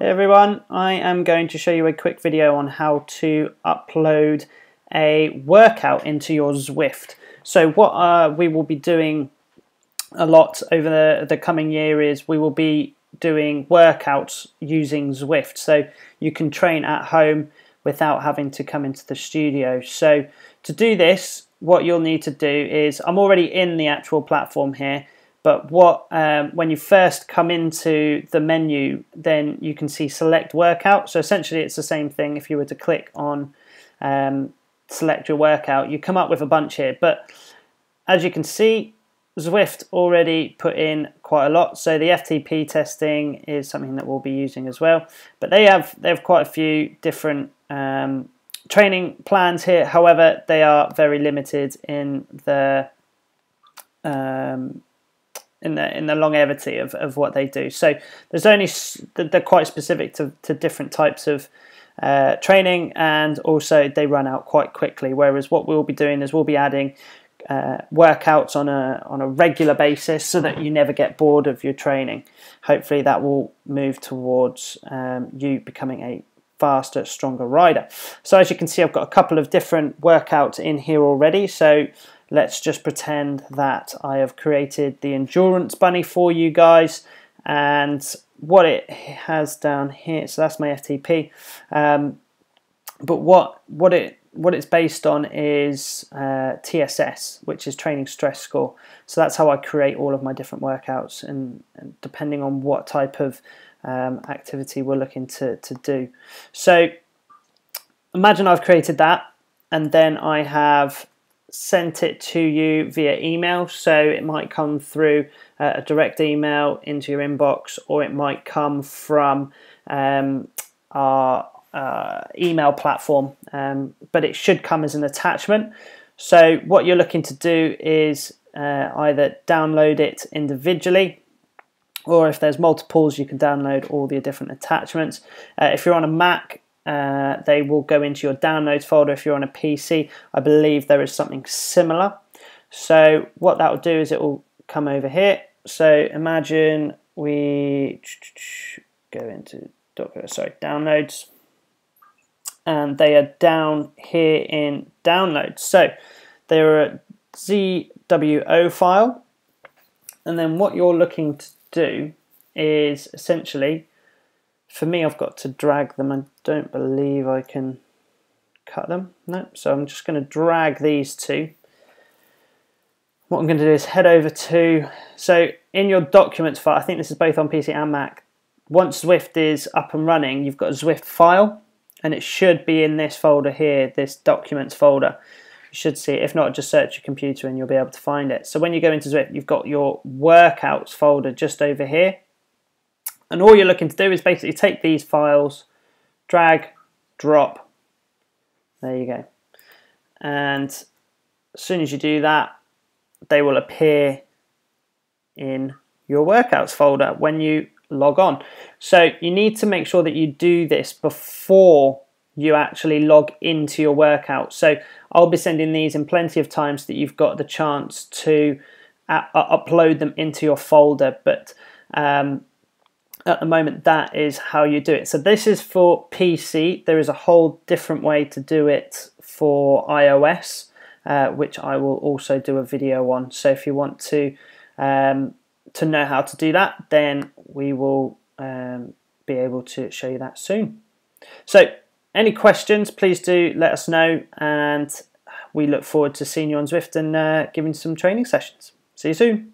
Hey everyone, I am going to show you a quick video on how to upload a workout into your Zwift. So what we will be doing a lot over the coming year is we will be doing workouts using Zwift, so you can train at home without having to come into the studio. So to do this, what you'll need to do is, I'm already in the actual platform here, but what when you first come into the menu, then you can see select workout. So essentially it's the same thing. If you were to click on select your workout, you come up with a bunch here, but as you can see, Zwift already put in quite a lot. So the FTP testing is something that we'll be using as well, but they have quite a few different training plans here. However, they are very limited in the longevity of what they do. So there's only, they're quite specific to different types of training, and also they run out quite quickly. Whereas what we'll be doing is we'll be adding workouts on a regular basis so that you never get bored of your training. Hopefully that will move towards you becoming a faster, stronger rider. So as you can see, I've got a couple of different workouts in here already. So let's just pretend that I have created the endurance bunny for you guys, and what it has down here, so that's my FTP, but what it's based on is TSS, which is training stress score. So that's how I create all of my different workouts, and depending on what type of activity we're looking to do. So imagine I've created that, and then I have sent it to you via email. So it might come through a direct email into your inbox, or it might come from our email platform, but it should come as an attachment. So what you're looking to do is either download it individually, or if there's multiples, you can download all the different attachments. If you're on a Mac, they will go into your downloads folder. If you're on a PC, I believe there is something similar. So what that will do is it will come over here. So imagine we go into downloads, and they are down here in downloads. So they're a ZWO file, and then what you're looking to do is essentially, for me, I've got to drag them. I don't believe I can cut them. No, so I'm just going to drag these two. What I'm going to do is head over to, so in your documents file, I think this is both on PC and Mac, once Zwift is up and running, you've got a Zwift file, and it should be in this folder here, this documents folder. You should see it. If not, just search your computer and you'll be able to find it. So when you go into Zwift, you've got your workouts folder just over here. And all you're looking to do is basically take these files, drag, drop, there you go. And as soon as you do that, they will appear in your workouts folder when you log on. So you need to make sure that you do this before you actually log into your workout. So I'll be sending these in plenty of time so that you've got the chance to upload them into your folder. But at the moment, that is how you do it. So this is for PC. There is a whole different way to do it for iOS, which I will also do a video on. So if you want to know how to do that, then we will be able to show you that soon. So any questions, please do let us know, and we look forward to seeing you on Zwift and giving some training sessions. See you soon.